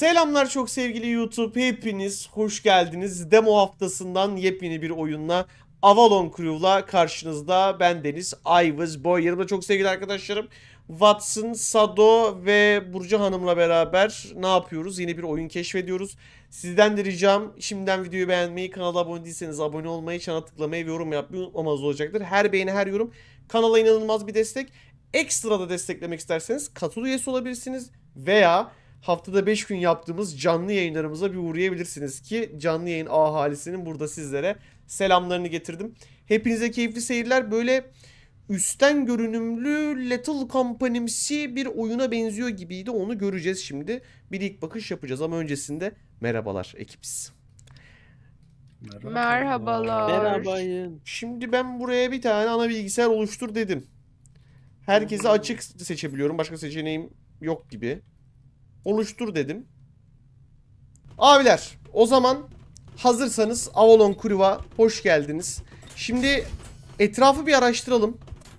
Selamlar çok sevgili YouTube, hepiniz hoş geldiniz. Demo haftasından yepyeni bir oyunla, Avalon Crew'la karşınızda. Ben Deniz, Ayvaz Boyer. Yanımda çok sevgili arkadaşlarım Watson, Sado ve Burcu Hanım'la beraber ne yapıyoruz? Yeni bir oyun keşfediyoruz. Sizden de ricam, şimdiden videoyu beğenmeyi, kanala abone değilseniz abone olmayı, çana tıklamayı ve yorum yapmayı unutmamanız olacaktır. Her beğeni, her yorum kanala inanılmaz bir destek. Ekstra da desteklemek isterseniz katıl üyesi olabilirsiniz veya haftada 5 gün yaptığımız canlı yayınlarımıza bir uğrayabilirsiniz ki canlı yayın ahalisinin burada sizlere selamlarını getirdim. Hepinize keyifli seyirler. Böyle üstten görünümlü Little Company'msi bir oyuna benziyor gibiydi. Onu göreceğiz şimdi. Bir ilk bakış yapacağız ama öncesinde merhabalar ekibiz. Merhabalar. Merhabayın. Şimdi ben buraya bir tane ana bilgisayar oluştur dedim. Herkese açık seçebiliyorum. Başka seçeneğim yok gibi. Oluştur dedim. Abiler, o zaman hazırsanız Avalon Crew'a hoş geldiniz. Şimdi etrafı bir araştıralım.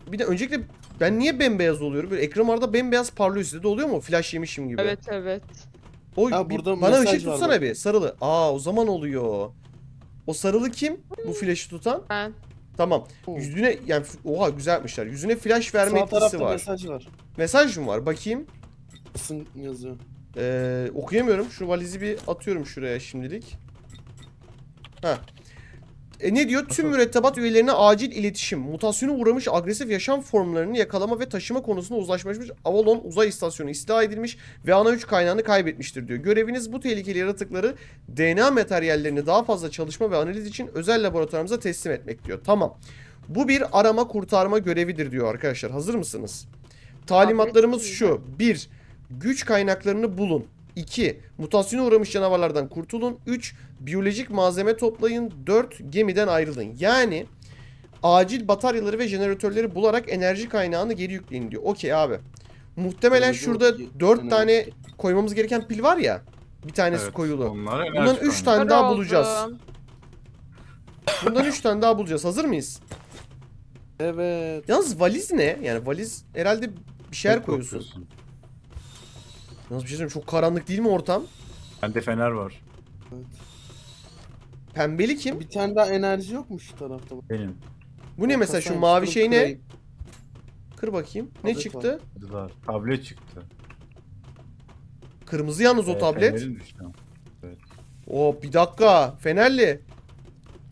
Bir de öncelikle ben niye bembeyaz oluyorum? Böyle ekran arada bembeyaz parlıyor, size de oluyor mu? Flash yemişim gibi. Evet evet. Oy, ha, burada bana ışık tutsana var. Bir sarılı. Aa, o zaman oluyor. O sarılı kim? Bu flash'ı tutan? Ben. Tamam. Yüzüne, yani oha güzel yapmışlar. Yüzüne flash verme etkisi var. Mesaj var. Mesaj mı var? Bakayım. Yazıyor. Okuyamıyorum. Şu valizi bir atıyorum şuraya şimdilik. Ha. Ne diyor? Tüm mürettebat üyelerine acil iletişim. Mutasyona uğramış agresif yaşam formlarını yakalama ve taşıma konusunda uzlaşmış Avalon uzay istasyonu istila edilmiş ve ana güç kaynağını kaybetmiştir diyor. Göreviniz bu tehlikeli yaratıkları DNA materyallerini daha fazla çalışma ve analiz için özel laboratuvarımıza teslim etmek diyor. Tamam. Bu bir arama kurtarma görevidir diyor arkadaşlar. Hazır mısınız? Talimatlarımız şu. 1- Güç kaynaklarını bulun. 2. Mutasyona uğramış canavarlardan kurtulun. 3. Biyolojik malzeme toplayın. 4. Gemiden ayrılın. Yani acil bataryaları ve jeneratörleri bularak enerji kaynağını geri yükleyin diyor. Okey abi. Muhtemelen enerji şurada 4 tane koymamız gereken pil var ya. Bir tanesi evet, koyulu. Bundan 3 tane daha bulacağız. Bundan 3 tane daha bulacağız. Hazır mıyız? Evet. Yalnız valiz ne? Yani valiz herhalde bir şeyler koyuyorsun. Nasıl bir şey söyleyeyim? Çok karanlık değil mi ortam? Bende fener var. Evet. Pembeli kim? Bir tane daha enerji yokmuş şu tarafta. Benim. Bu ne mesela, şu mavi şey ne? Kır bakayım. Tablet ne çıktı? Var. Tablet çıktı. Kırmızı yalnız o tablet. Evet. Oo, bir dakika. Fenerli.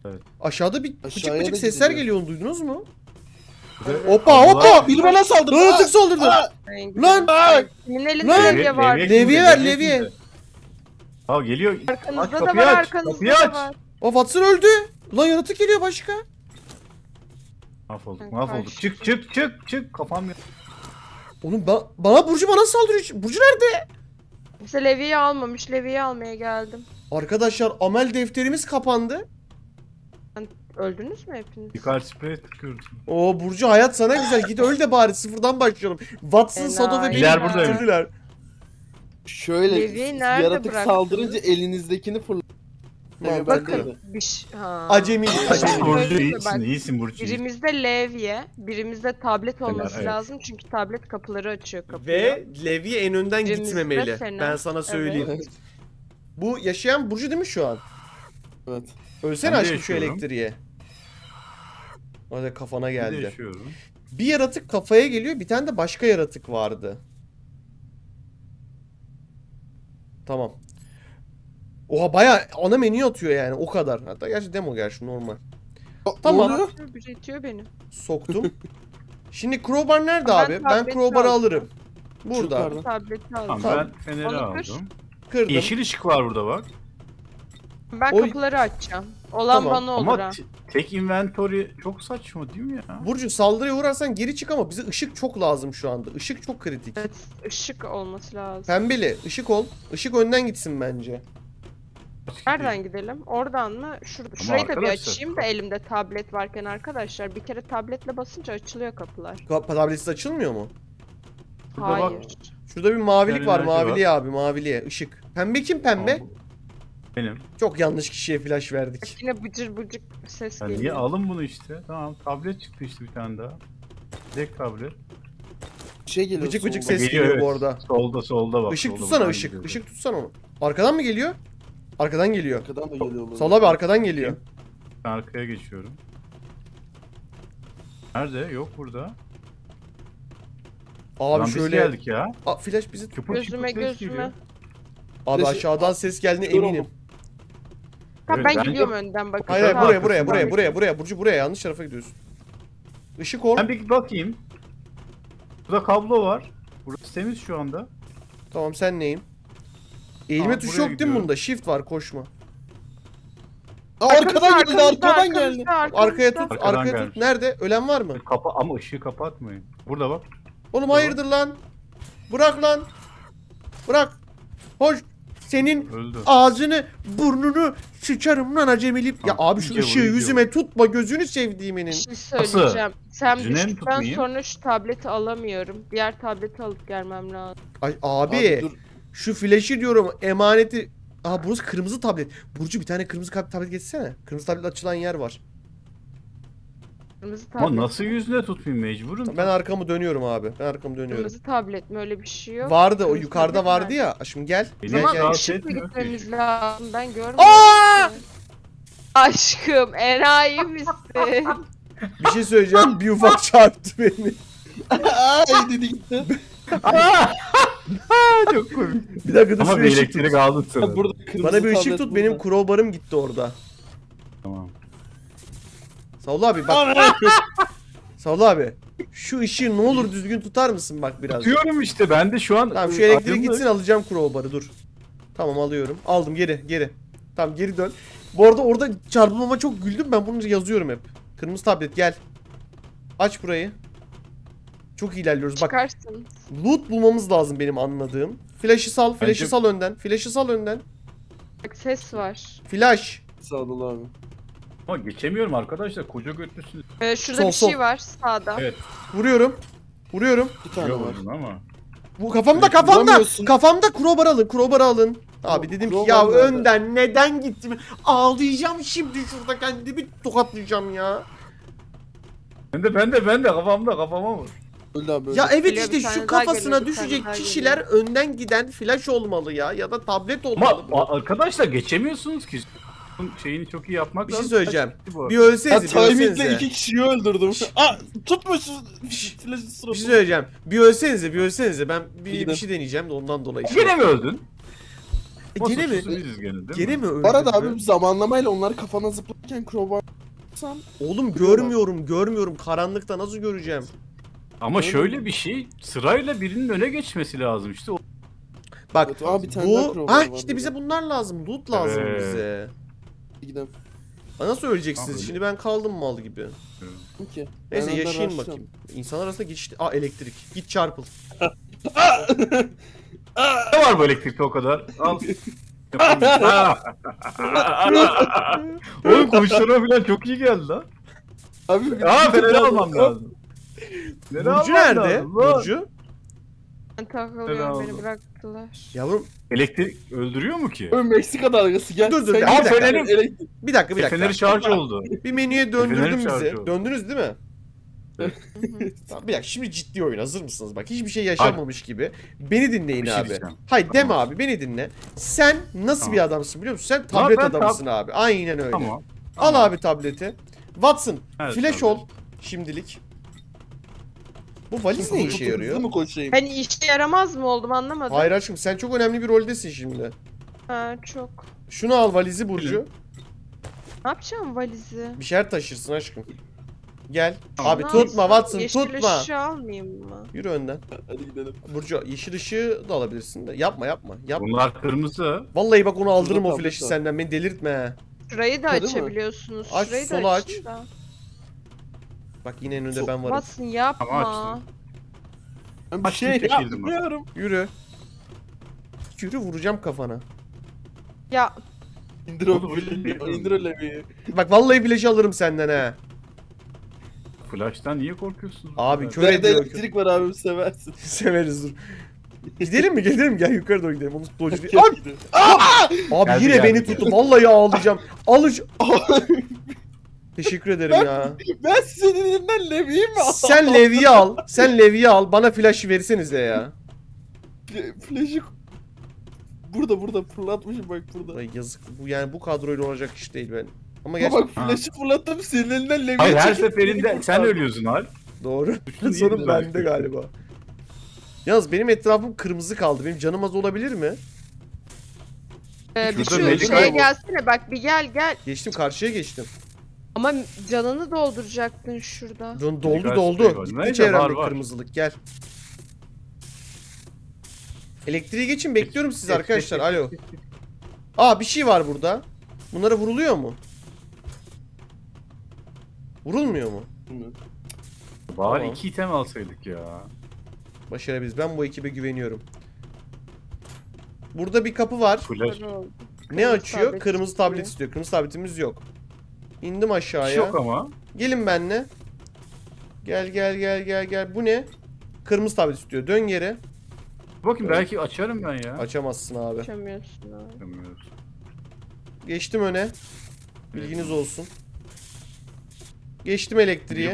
Evet. Aşağıda bir pıçık pıçık sesler geliyor, onu duydunuz mu? Hoppa hoppa! Biri bana saldırdı. Tık saldırdı. Lan! Levye var. Levye ver, levye. Tamam geliyor. Arkanızda da var, arkanızda da var. O Watson öldü. Lan yaratık geliyor başka. Mahvolduk, mahvolduk. Çık çık çık çık. Kafam yok. Oğlum bana Burcu bana saldırıyor. Burcu nerede? Mesela levyeyi almamış. Levyeyi almaya geldim. Arkadaşlar amel defterimiz kapandı. Öldünüz mü hepiniz? Birkaç sprey tıkıyordum. Oo Burcu, hayat sana güzel. Git öl de bari, sıfırdan başlayalım. Watson, Sado ve beni bitirdiler. Şöyle yaratık saldırınca elinizdekini fırlatın. Bakın. Acemi. Burcu iyisin, iyisin Burcu. Birimizde levye, birimizde tablet olması lazım. Evet. Çünkü tablet kapıları açıyor, kapıyor. Ve levye en önden birimizde gitmemeli. Ben sana söyleyeyim. Evet. Bu yaşayan Burcu değil mi şu an? Evet. Ölsene aşkım şu elektriğe. Hadi, kafana geldi. Bir yaratık kafaya geliyor. Bir tane de başka yaratık vardı. Tamam. Oha bayağı ana menüye atıyor yani, o kadar. Hatta gerçi demo, gerçi normal. Tamam. Beni. Soktum. Şimdi crowbar nerede abi? Ben crowbar'ı alırım. Burada. Tamam, ben feneri aldım. Kırdım. Yeşil ışık var burada bak. Ben kapıları açacağım. Olan tamam. Bana olur. Ama tek inventory çok saçma değil mi ya? Burcu saldırıya uğrarsan geri çık ama bize ışık çok lazım şu anda. Işık çok kritik. Evet, ışık olması lazım. Pembeli ışık ol. Işık önden gitsin bence. Nereden gidelim? Oradan mı? Şurayı da bir açayım da, elimde tablet varken arkadaşlar. Bir kere tabletle basınca açılıyor kapılar. Tabletsiz açılmıyor mu? Hayır. Bak, şurada bir mavilik var. Maviliye abi, maviliye. Işık. Pembe kim pembe? Tamam. Benim. Çok yanlış kişiye flash verdik. Yine bıcır bıcır ses geliyor. Niye alın bunu işte. Tamam, tablet çıktı işte bir tane daha. Tek tablet. Şey geliyor. Bıcık bıcık ses geliyor bu arada. Solda bak. Işık tutsana ışık. Geliyor. Işık tutsana onu. Arkadan mı geliyor? Arkadan geliyor. Arkadan da geliyor. Sal abi arkadan geliyor. Ben arkaya geçiyorum. Nerede? Yok burada. Abi lan şöyle geldik ya. Aa, flash bizi gözüme. Abi aşağıdan ses geldiğine eminim. Evet, ben gidiyorum önden bakın. Hayır buraya Burcu buraya yanlış tarafa gidiyorsun. Işık ol. Ben bir bakayım. Burada kablo var. Burası temiz şu anda. Tamam sen neyim? Eğilme tuşu yok değil mi bunda? Shift var koşma. Aa, arkadan geldi. Arkaya tut. Nerede? Ölen var mı? Kapa ama ışığı kapatmayın. Burada bak. Oğlum hayırdır lan? Bırak lan. Bırak. Hoş. Senin öldü. Ağzını, burnunu sıçarım lan acemilik. Ya abi şu ışığı yüzüme tutma gözünü sevdiğiminin. Bir şey söyleyeceğim. Sen düştükten sonra şu tableti alamıyorum. Diğer tableti alıp gelmem lazım. Ay, abi şu flash'i diyorum emaneti. Aha burası kırmızı tablet. Burcu bir tane kırmızı tablet getirsene. Kırmızı tablet açılan yer var. Kırmızı tablet. Ama nasıl yüzüne tutmayayım mecburum? Ben arkamı dönüyorum abi. Kırmızı tablet mi öyle bir şey yok? Vardı kırmızı o yukarıda vardı ya. Şimdi gel. Tamam ışıkla gitmemiz lazım. Ben görmüyorum. Aşkım enayi misin? Bir şey söyleyeceğim. Bir ufak çarptı beni. Ay dedi gitti. Çok komik. Bir dakika dur. Ama bir elektrik aldın sana. Bana bir ışık tut. Benim crowbar'ım gitti orada. Tamam. Sağol abi bak. Sağol abi. Şu ışığı ne olur düzgün tutar mısın bak biraz. Tutuyorum işte ben de şu an. Tamam şu elektrik gitsin alacağım crowbar'ı dur. Tamam alıyorum. Aldım geri. Tamam geri dön. Bu arada orada çarpılmama çok güldüm ben bunu yazıyorum hep. Kırmızı tablet gel. Aç burayı. Çok ilerliyoruz bak. Çıkarsın. Loot bulmamız lazım benim anladığım. Flash'ı sal önden. Bak ses var. Flash. Sağol abi. Ama geçemiyorum arkadaşlar koca götlüsünüz. Şurada bir şey var sağda. Evet. Vuruyorum. Bir tane var. Ama. Bu kafamda crowbar alın. Abi dedim ki ya önden neden gittim? Ağlayacağım şimdi şurada kendimi tokatlayacağım ya. Ben de kafama vur. Ya evet işte şu kafasına düşecek kişiler önden giden flash olmalı ya da tablet olmalı. Ama arkadaşlar geçemiyorsunuz ki. Şeyini çok iyi yapmak lazım. Bir şey söyleyeceğim. Bir ölseniz. Timing'le iki kişiyi öldürdüm. Aa tutmuşsun. Bir şey söyleyeceğim. Bir ölseniz. Ben bir şey deneyeceğim de ondan dolayı. Gene mi öldün? Gene mi öldün? Bu arada abi zamanlamayla onlar kafana zıplarken crowbar. Oğlum görmüyorum. Karanlıkta nasıl göreceğim? Ama şöyle bir şey sırayla birinin öne geçmesi lazım işte. Bak bu işte bize bunlar lazım. Loot lazım bize. Gidelim. Nasıl öleceksiniz? Abi. Şimdi ben kaldım mal gibi. Okay. Neyse yaşayayım bakayım. İnsanlar arasında geçişti. Aa elektrik. Git çarpıl. Ne var bu elektrikte o kadar? Al. Oğlum koşturma falan çok iyi geldi lan. Abi feneri almam lazım. Burcu nerede? Burcu? Ben takılıyorum beni bıraktılar. Yavrum elektrik öldürüyor mu ki? Meksika dalgası gel. Dur bir dakika. Feneri şarj oldu. Bir menüye döndürdüm bizi. Döndünüz değil mi? Tamam, bir dakika şimdi ciddi oyun hazır mısınız? Bak hiçbir şey yaşanmamış gibi. Beni dinleyin abi. Hayır deme abi beni dinle. Sen nasıl bir adamsın biliyor musun? Sen tablet adamısın abi. Aynen öyle. Tamam. Al abi tableti. Watson flash ol şimdilik. Bu valiz ne işe yarıyor? Ben işe yaramaz mı oldum anlamadım. Hayır aşkım sen çok önemli bir roldesin şimdi. Ha çok. Şunu al valizi Burcu. Ne yapacağım valizi? Bir şeyler taşırsın aşkım. Gel. Abi tutma Watson tutma. Yeşil ışığı almayayım mı? Yürü önden. Hadi gidelim. Burcu yeşil ışığı da alabilirsin de yapma. Bunlar kırmızı. Vallahi bak onu aldırırım o flash'ı senden beni delirtme. Şurayı da açabiliyorsunuz. Şurayı da aç. Bak yine en önde ben varım. Watson yapma. Ben bir şey yapmıyorum. Yürü vuracağım kafana. Ya. İndir o leviyi. Bak vallahi flash alırım senden ha. Flash'tan niye korkuyorsun? Abi kör ediyor. Nerede elektrik var abim seversin. Severiz dur. Gidelim mi? Gel yukarı doğru gidelim. Abi yine beni tuttu. Vallahi ağlayacağım. Teşekkür ederim ya. Ben senin elinden Levi'yi mi al? Sen Levi'yi al. Bana flash'ı versenize ya. Flash'ı burada fırlatmışım bak burada. Ay yazık. Bu yani bu kadroyla olacak iş değil ben. Ama gerçekten... bak flash'ı fırlattım senin elinden Levi'yi çekip. Her seferinde sen ölüyorsun hal. Doğru. Sorun bende galiba. Yalnız benim etrafım kırmızı kaldı. Benim canım az olabilir mi? Bir şu şeye gelsene bak bir gel. Geçtim karşıya geçtim. Ama canını dolduracaktın şurada. Doldu. Gitti çevremdeki kırmızılık gel. Elektriği geçin bekliyorum sizi arkadaşlar. Alo. Aa bir şey var burada. Bunlara vuruluyor mu? Vurulmuyor mu? Bari tamam. 2 item alsaydık ya. Başarabiliriz. Ben bu ekibe güveniyorum. Burada bir kapı var. Ne açıyor? Kırmızı tablet istiyor. Kırmızı tabletimiz yok. İndim aşağıya. Yok ama. Gelin benimle. Gel. Bu ne? Kırmızı tablet istiyor. Dön geri. Bakın evet. Belki açarım ben ya. Açamazsın abi. Açamıyorsun. Geçtim öne. Bilginiz olsun. Geçtim elektriğe.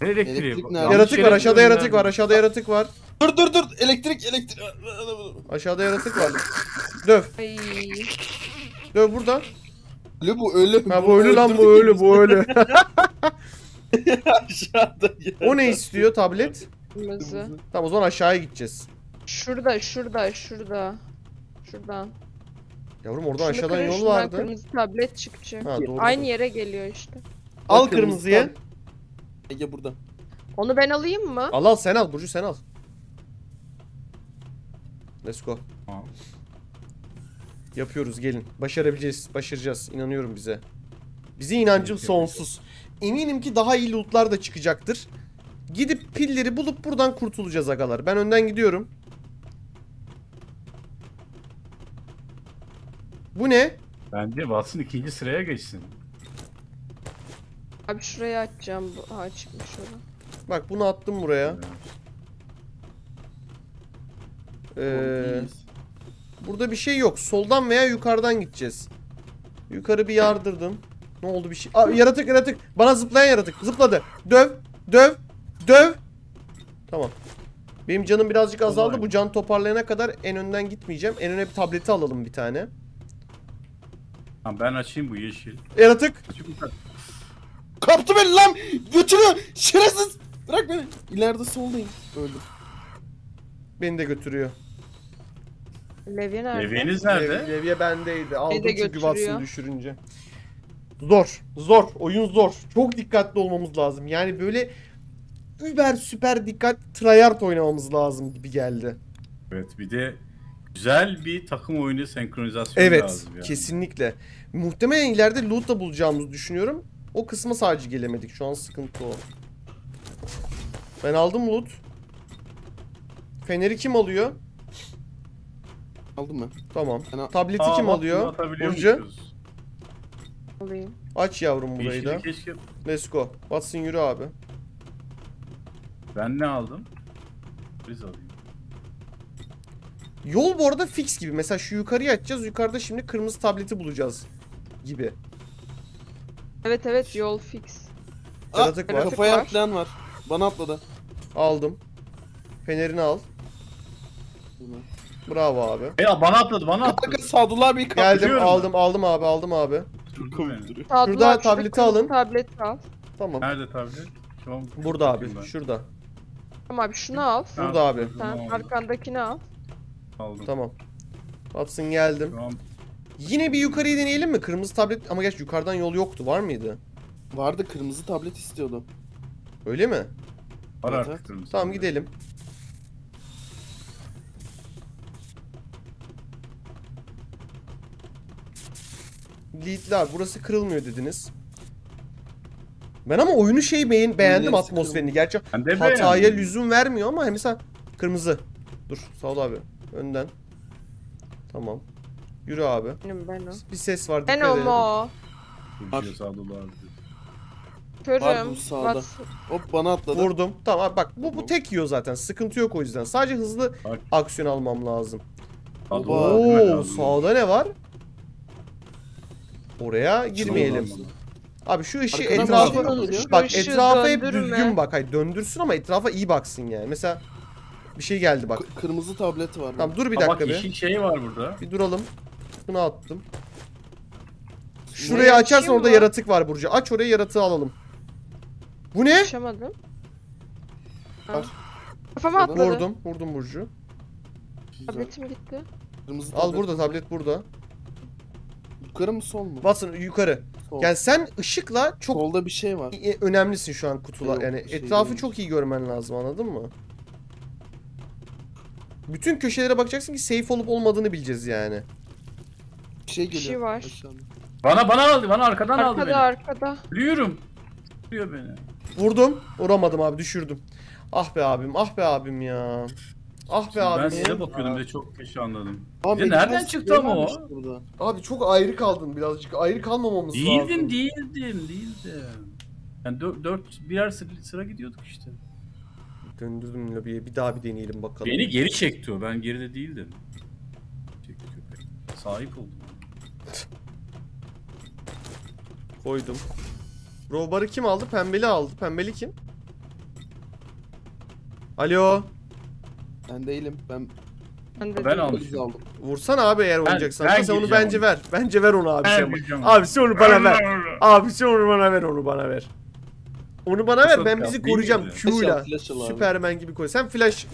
Elektrik nerede? Yaratık var. Aşağıda yaratık var. Dur. Elektrik. Aşağıda yaratık var. Döv. Ay. Döv burada. Öyle bu ölü. Ha bu ölü lan bu ölü. Aşağıda. O ne istiyor tablet? Tamam o zaman aşağıya gideceğiz. Şurada. Şuradan. Yavrum oradan aşağıdan yol vardı. Kırmızı tablet çıkacak. Ha, doğru. Aynı yere geliyor işte. Al kırmızıyı. Ege burada. Onu ben alayım mı? Al sen al Burcu sen al. Let's go. Aa. Yapıyoruz gelin. Başaracağız. İnanıyorum bize. Bizi inancım sonsuz. Eminim ki daha iyi lootlar da çıkacaktır. Gidip pilleri bulup buradan kurtulacağız agalar. Ben önden gidiyorum. Bu ne? Bence Watson 2. sıraya geçsin. Abi şuraya atacağım. Ha çıkmış oradan. Bak bunu attım buraya. Evet. Burada bir şey yok. Soldan veya yukarıdan gideceğiz. Yukarı bir yardırdım. Ne oldu bir şey? Aa, yaratık. Bana zıplayan yaratık. Zıpladı. Döv. Tamam. Benim canım birazcık azaldı. Bu can toparlayana kadar en önden gitmeyeceğim. En öne bir tableti alalım bir tane. Ben açayım bu yeşil. Yaratık. Kaptı beni lan. Götürüyor. Şerefsiz. Bırak beni. İleride soldayım. Öldüm. Beni de götürüyor. Levye nerede? Levyeniz nerede? Levye bendeydi. Aldım çünkü Watson düşürünce. Zor. Oyun zor. Çok dikkatli olmamız lazım. Yani böyle über süper dikkat tryhard oynamamız lazım gibi geldi. Evet bir de güzel bir takım oyunu senkronizasyonu lazım. Evet yani. Kesinlikle. Muhtemelen ileride loot da bulacağımızı düşünüyorum. O kısma sadece gelemedik. Şu an sıkıntı o. Ben aldım loot. Feneri kim alıyor? Aldın mı? Tamam. Tableti kim alıyor? Burcu. Alayım. Aç yavrum burayı da. Let's go. Watson yürü abi. Ben ne aldım? Biz alayım. Yol bu arada fix gibi. Mesela şu yukarıya açacağız. Yukarıda şimdi kırmızı tableti bulacağız. Gibi. Evet yol fix. Yaratık var. Kafaya atlayan var. Bana atladı. Aldım. Fenerini al. Bravo abi. Ya bana atladı. Sadılar bir kapı. Geldim aldım abi. Şurada tableti alın. Tablet al. Tamam. Nerede tablet? Burada abi. Şurada. Tamam abi şunu al. Burada abi. Sen arkandakini al. Aldım. Tamam. Watson geldim. Tamam. Yine bir yukarıyı deneyelim mi? Kırmızı tablet ama gerçi yukarıdan yol yoktu. Var mıydı? Vardı kırmızı tablet istiyordu. Öyle mi? Var artık kırmızı. Tamam gidelim. Leadler burası kırılmıyor dediniz. Ben ama oyunu beğendim atmosferini. Gerçi hataya lüzum vermiyor ama mesela kırmızı. Dur sağ ol abi. Önden. Tamam. Yürü abi. Bir ses var dikkat edelim. Körüm. Hop bana atladı. Vurdum. Tamam bak bu tek yiyor zaten. Sıkıntı yok o yüzden. Sadece hızlı aksiyon almam lazım. Ooo sağda ne var? Oraya girmeyelim. Abi şu işi etrafa düzgün bak. Hayır, döndürsün ama etrafa iyi baksın yani. Mesela bir şey geldi bak. Kırmızı tablet var. Tamam dur bir dakika bir. Bak işin şeyi var burada. Bir duralım. Bunu attım. Şurayı açarsan orada yaratık var Burcu. Aç orayı, yaratığı alalım. Bu ne? Açamadım. Kafama atladı. Vurdum Burcu. Tabletim gitti. Kırmızı tablet. Al burada tablet burada. Yukarı mı sol mu? Watson yukarı. Sol. Yani sen ışıkla çok... Solda bir şey var. Önemlisin şu an kutular. Yani şey etrafı değilmiş. Çok iyi görmen lazım, anladın mı? Bütün köşelere bakacaksın ki safe olup olmadığını bileceğiz yani. Bir şey geliyor. Bir şey var. Aşağıda. Bana aldı. Bana arkadan aldı beni. Arkada. Ölüyorum. Ölüyor beni. Vurdum. Vuramadım abi. Düşürdüm. Ah be abim. Ah be abim ya. Ah be abi. Ben size bakıyordum ve çok köşe anladım. Abi nereden çıktı ama o? Burada. Abi çok ayrı kaldın birazcık. Ayrı kalmamamız lazım. Değildim. Yani birer sıra gidiyorduk işte. Döndürdüm lobiye. Bir daha bir deneyelim bakalım. Beni geri çekti o. Ben geride değildim. Çekti köpek. Sahip oldum. Koydum. Robarı kim aldı? Pembeli aldı. Pembeli kim? Alo. Ben değilim. Ben aldım. Vursana abi eğer oynayacaksan. Sen onu bence ver. Bence ver onu abi. Abi sen onu bana ver. Abi sen onu bana ver. Onu bana ver. Ben bizi koruyacağım. Q'yla. Süpermen gibi koy. Sen flash.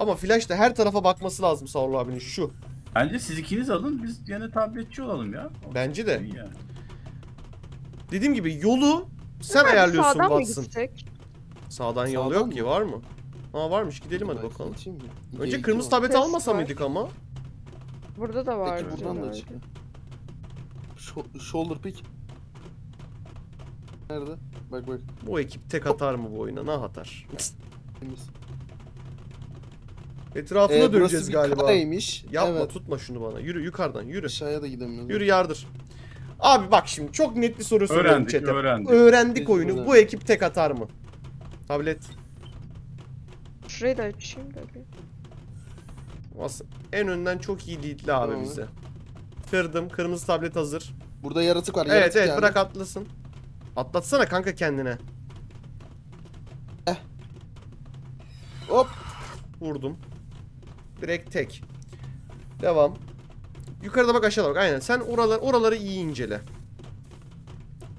Ama flash da her tarafa bakması lazım Saul abinin şu. Bence siz ikiniz alın. Biz yine tabletçi olalım ya. Bence de. Dediğim gibi yolu sen ayarlıyorsun Watson. Sağdan yol yok ki, var mı? Aa varmış, gidelim hadi bakalım. Önce kırmızı tableti almasa mıydık ama? Burada da vardı. Peki buradan da çıkıyor. Shoulder pick. Nerede? Bak. Bu ekip tek atar mı bu oyuna? Ne atar? Etrafına döneceğiz galiba. Kaleymiş. Yapma, evet. Tutma şunu bana. Yürü yukarıdan, yürü. Aşağıya da gidemiyoruz. Yürü yardır. Abi bak şimdi çok net bir soru soruyorum chat'e. Öğrendik oyunu. Bu ekip tek atar mı? Tablet. Şurayı da açayım da bir. En önden çok iyi leadli abi bize. Kırdım. Kırmızı tablet hazır. Burada yaratık var. Evet evet yani. Bırak atlasın. Atlatsana kanka kendine. Hop. Vurdum. Direkt tek. Devam. Yukarıda bak, aşağıda bak. Aynen. Sen oraları iyi incele.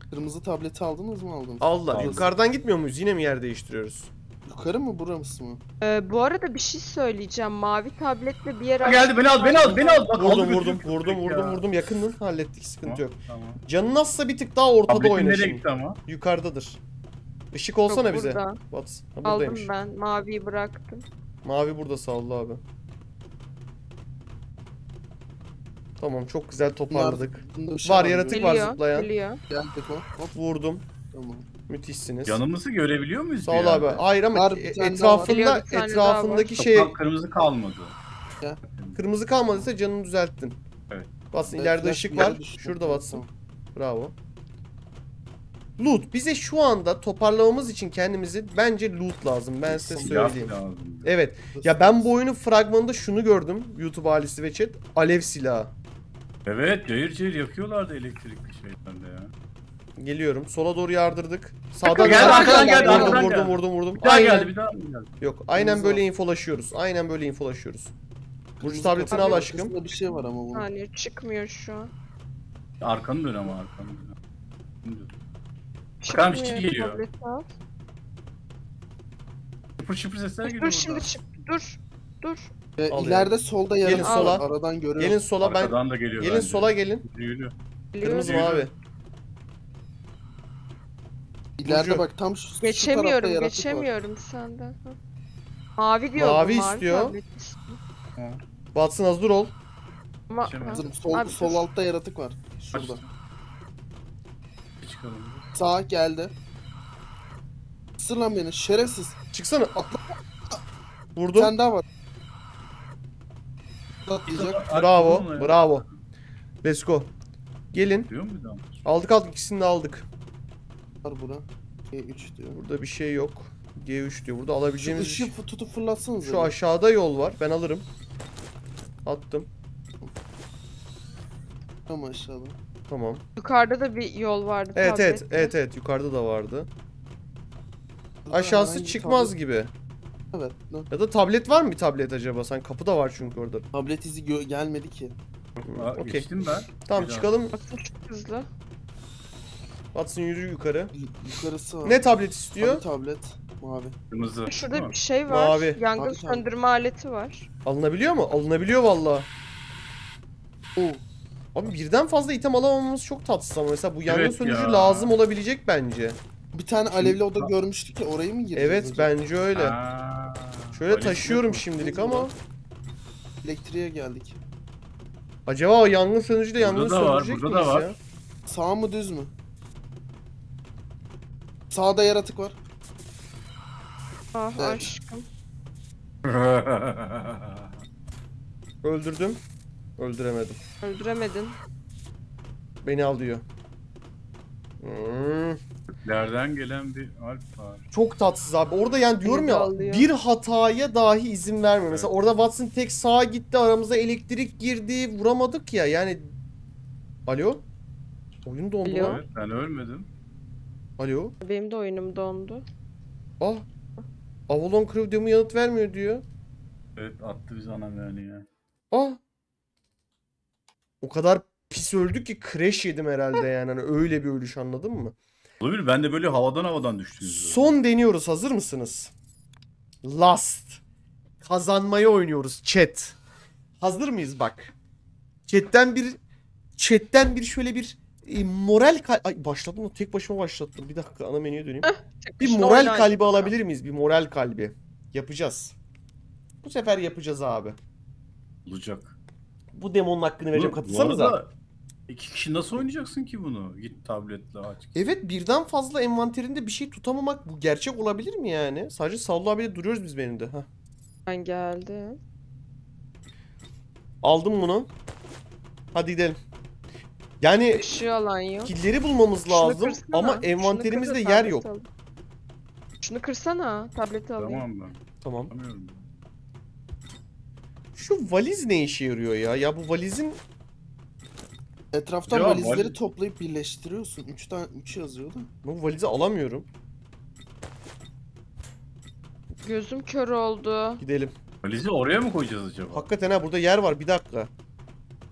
Kırmızı tableti aldınız mı? Aldım. Allah. Yukarıdan gitmiyor muyuz? Yine mi yer değiştiriyoruz? Yukarı mı, burası mı? Bu arada bir şey söyleyeceğim. Mavi tabletle bir yere... Geldi, beni al. Bak, vurdum. Yakından hallettik, sıkıntı yok. Tamam. Canın azsa bir tık daha ortada oyna şimdi. Yukarıdadır. Işık olsana yok, bize. Burada. Aldım ben, maviyi bıraktım. Mavi burada sallı abi. Tamam, çok güzel toparladık. Var, yaratık var zıplayan. Vurdum. Tamam. Müthişsiniz. Yanımızı görebiliyor muyuz? Sağ ol abi. Hayır ama etrafındaki şey... Kırmızı kalmadı. Ya. Kırmızı kalmadıysa canını düzelttin. Evet. Watson ileride ışık var. Şurada Watson. Bravo. Loot. Bize şu anda toparlamamız için kendimizi bence loot lazım. Ben size söyleyeyim. Evet. Ya ben bu oyunun fragmanında şunu gördüm. YouTube ailesi ve chat. Alev silahı. Evet. Cayır yakıyorlardı elektrikli şeylerle ya. Geliyorum. Sola doğru yardırdık. Sağdan geldi. Arkadan geldi. Vurdum. Bir daha geldi. Bir daha mı geldi? Yok. Aynen böyle infolaşıyoruz. Burcu tabletini al aşkım. Bir şey var ama bu. Yani çıkmıyor şu an. Arkanı dön ama Bakalım bir şey geliyor. Şıpır sesler geliyor. Dur şimdi. Dur. İleride solda yarın sola. Aradan görüyorum. Gelin sola. Gelin sola gelin. Kırmızı abi. İleride bak, tam şu geçemiyorum senden. Mavi diyor. Mavi istiyor. Watson hazır ol. Ama sol altta yaratık var. Şurada. Sağ geldi. Sır lan beni şerefsiz. Çıksana. Atla. Vurdum. Sen daha var. Bravo. Let's go. Gelin. Aldık ikisini de aldık. Burada G3 diyor. Burada bir şey yok. G3 diyor. Burada alabileceğimiz şu ışığı tutup fırlatsanız. Şu öyle. Aşağıda yol var. Ben alırım. Attım. Tam aşağıda. Tamam. Yukarıda da bir yol vardı. Evet evet, evet evet, yukarıda da vardı. Aşağısı çıkmaz tablet gibi. Evet. Ya da tablet var mı, bir tablet acaba? Sen kapıda var çünkü orada. Tablet izi gelmedi ki. Okey. Geçtim ben. Tamam biraz çıkalım. Hızlı. Watson yürü yukarı. Yukarısı. Ne tablet istiyor? Abi, tablet. Mavi. Kırmızı. Şurada bir şey var. Mavi. Yangın mavi söndürme aleti var. Alınabiliyor mu? Alınabiliyor vallahi. Oo. Abi birden fazla item alamamamız çok tatsız ama mesela bu yangın evet söndürücü ya lazım olabilecek bence. Bir tane alevli oda görmüştük ya, orayı mı gireceğiz? Evet hocam, bence öyle. Aa, şöyle taşıyorum şimdilik ama. Elektriğe geldik. Acaba o yangın söndürücü de yangını söndürecek miyiz ya? Sağ mı düz mü? Sağda yaratık var. Ah evet aşkım. Öldürdüm. Öldüremedim. Öldüremedin. Beni al diyor. Nereden gelen bir alp var. Çok tatsız abi. Orada yani diyorum ya, bir hataya dahi izin vermiyor. Evet. Mesela orada Watson tek sağa gitti, aramıza elektrik girdi, vuramadık ya yani. Alo? Oyun dondu. Alo? Evet, ben ölmedim. Alo? Benim de oyunum dondu. Ah! Avalon Crew diyor mu, yanıt vermiyor diyor. Evet attı bizi ana yani ya. Ah! O kadar pis öldük ki crash yedim herhalde yani. Hani öyle bir ölüş, anladın mı? Olabilir, ben de böyle havadan düştüm. Son deniyoruz, hazır mısınız? Last. Kazanmayı oynuyoruz chat. Hazır mıyız bak. Chat'ten bir şöyle bir moral ay, başladım da tek başıma başlattım. Bir dakika ana menüye döneyim. Bir moral kalbi alabilir miyiz? Bir moral kalbi. Yapacağız. Bu sefer yapacağız abi. Olacak. Bu demonun hakkını vereceğim, katılsanıza. 2 kişi nasıl oynayacaksın ki bunu? Git tabletle aç. Evet, birden fazla envanterinde bir şey tutamamak, bu gerçek olabilir mi yani? Sadece Sallı abiyle duruyoruz biz benimle. Ben geldim. Aldım bunu. Hadi gidelim. Yani killeri bulmamız lazım ama envanterimizde yer yok. Al. Şunu kırsana, tableti alayım. Tamam ben. Tamam. Şu valiz ne işe yarıyor ya? Ya bu valizin... Etraftan ya, valizleri toplayıp birleştiriyorsun. 3 yazıyordu. Bu valizi alamıyorum. Gözüm kör oldu. Gidelim. Valizi oraya mı koyacağız acaba? Hakikaten ha, burada yer var, bir dakika.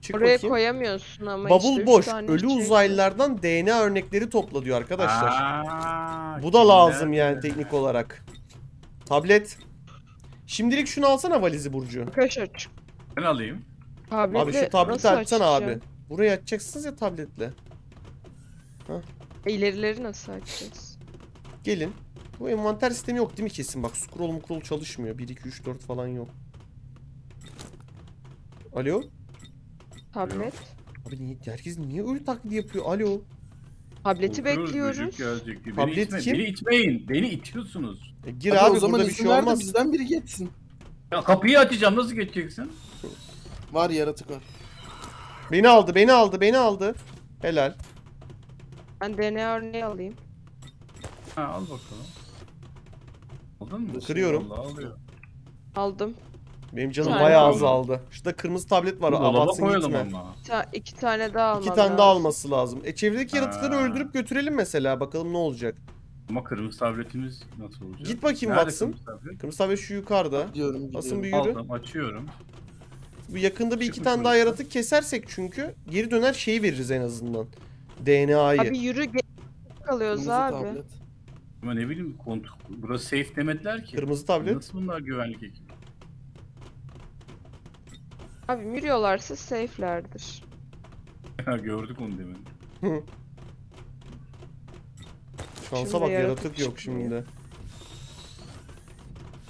Çık oraya bakayım. Koyamıyorsun ama bavul işte boş. Ölü uzaylılardan DNA örnekleri topla diyor arkadaşlar. Aa, bu da lazım yani teknik olarak. Tablet. Şimdilik şunu alsana valizi Burcu. Kaç aç? Ben alayım. Tabletle abi şu tableti açsana abi. Burayı açacaksınız ya tabletle. İlerileri nasıl açacağız? Gelin. Bu envanter sistemi yok değil mi kesin? Bak scroll çalışmıyor. 1, 2, 3, 4 falan yok. Alo? Tablet. Abi herkes niye öyle taklidi yapıyor? Alo? Tableti bekliyoruz. Tablet kim? Beni itmeyin. Beni itiyorsunuz. Gir abi, o zaman bir şey olmaz. Bizden biri geçsin. Ya kapıyı açacağım, nasıl geçeceksin? Var, yaratık var. Beni aldı. Helal. Ben DNA örneği alayım. Ha, al bakalım. Aldın mı? Kırıyorum. Aldım. Benim canım bayağı azaldı. Şurada kırmızı tablet var. Avatsın gitme. İki tane daha almalı. 2 tane daha alması lazım. Çevredeki yaratıkları öldürüp götürelim mesela. Bakalım ne olacak. Ama kırmızı tabletimiz nasıl olacak? Git bakayım Watson. Kırmızı tablet şu yukarıda. Basın bir yürü. Aldım, açıyorum. Bu yakında bir iki tane daha yaratık kesersek çünkü geri döner şeyi veririz en azından. DNA'yı. Abi yürü, kalıyoruz abi. Tablet. Ama ne bileyim, kontuk. Burası safe demediler ki. Kırmızı tablet. Nasıl bunlar güvenlik ekibi? Abi yürüyorlarsa safe'lerdir. Gördük onu demin. Şansa bak, yaratık yok şimdi.